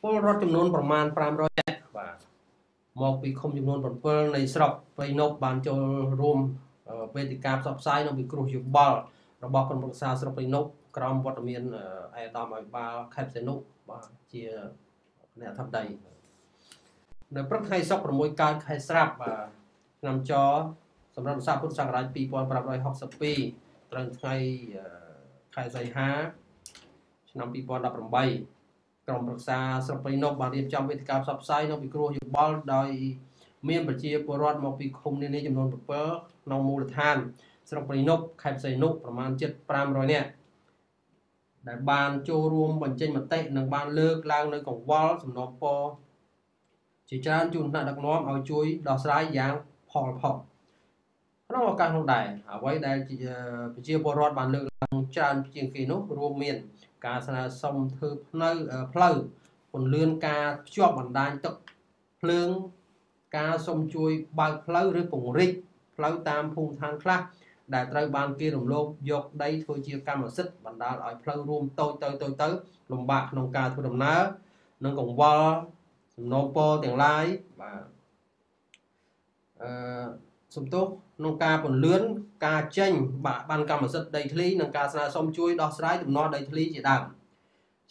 Paul Rot Jumnon Praman Pram Royet Mok become Jumnon from Pearl Naysrop, Painop Banjo Room, Petty Caps of Sign of the Crucial Ball, Robocon Boxas of Painop, Cram Bottomian, Adam Bar, Caps and Nook, Cheer Nathaday. The Brook High Sop from Moykan High Strap, Namjaw, some Saput Sangrite people, Brabby Hawks of P, Trankai Kaisai Ha, Snam people up from Bay. ក្រុមប្រឹក្សាស្រុកព្រៃនប់បានរៀបចំវេទិកាផ្សព្វផ្សាយនៅពីគ្រោះយោបល់ដោយមានប្រជាពលរដ្ឋមកពីឃុំនានាចំនួន ការស្នើសុំធ្វើផ្លូវផ្លូវពន្លឿនការភ្ជាប់បណ្ដាញទឹកភ្លើងការសុំជួយបើកផ្លូវឬពង្រីកផ្លូវតាមភូមិឋានខ្លះដែលត្រូវបានគេរំលោភយកដីធ្វើជាកម្មសិទ្ធិបណ្ដាលឲ្យផ្លូវរួមតូចៗទៅលំបាកក្នុងការធ្វើដំណើរនិងកង្វល់សំណូមពរទាំងឡាយបាទ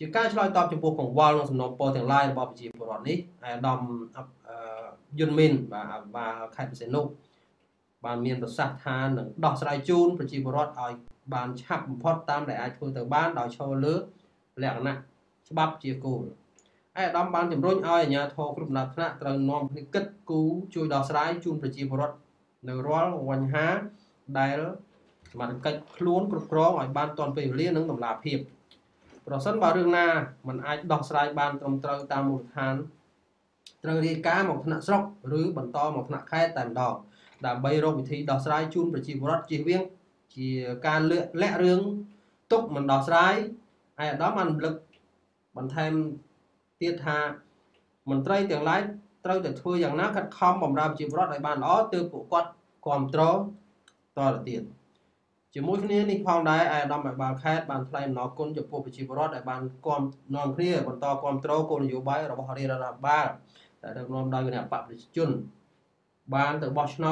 ជាការឆ្លើយតបចំពោះកង្វល់ក្នុងសំណូមពរទាំងឡាយរបស់ប្រជាពលរដ្ឋនេះឯកឧត្តមយុនមីនបាទបាន ដែលมันកិច្ចខ្លួនគ្រប់គ្រងឲ្យបានទាន់ពេលវេលានិងតម្លាភាពប្រសិនបើរឿងណាមិនអាចដោះស្រាយបានត្រឹមត្រូវតាមមូលដ្ឋានត្រូវរៀបការមកថ្នាក់ស្រុកឬបន្តមកថ្នាក់ខេត្តតែម្ដងដើម្បីរកវិធីដោះស្រាយជូនប្រជាពលរដ្ឋជៀសវាងជាការលាក់រឿងទុកមិនដោះស្រាយហើយអាយដល់បានរំលឹកបន្ថែមទៀតថាមន្ត្រីទាំងឡាយត្រូវតែធ្វើយ៉ាងណាកាត់ខំបម្រើប្រជាពលរដ្ឋឲ្យបានល្អទើបពួកគាត់ គ្រប់គ្រងឲ្យបានទាន់ពេលវេលានិងតម្លាភាពប្រសិនបើរឿងណាមិនអាចដោះស្រាយបានត្រឹមត្រូវតាមមូលដ្ឋានត្រូវរៀបការមកថ្នាក់ស្រុកឬបន្តមកថ្នាក់ខេត្តតែម្ដងដើម្បីរកវិធីដោះស្រាយជូន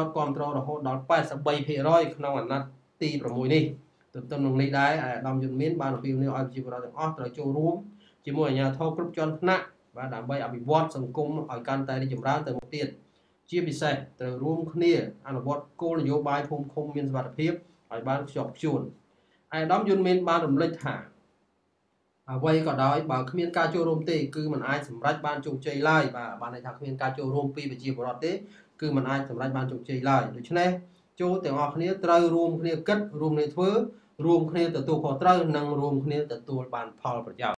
ប្រជាពលរដ្ឋឲ្យបានទាន់ពេលវេលានិងតម្លាភាព ជាពិសេសត្រូវរួមគ្នាអនុវត្តគោលនយោបាយភូមិឃុំមានសុវត្ថិភាពឲ្យបានខ្ជាប់ខ្ជួនឯកឧត្តមយុនមានបានរំលឹកថាអ្វីក៏ដោយបើគ្មានការចូលរួមទេគឺមិនអាចសម្រេចបានជោគជ័យឡើយបាទបានន័យថាគ្មានការចូលរួមពីប្រជាពលរដ្ឋទេគឺមិនអាចសម្រេចបានជោគជ័យឡើយដូច្នេះចូលទាំងអស់គ្នាត្រូវរួមគ្នាគិតរួមគ្នាធ្វើរួមគ្នាទទួលបានផលប្រយោជន៍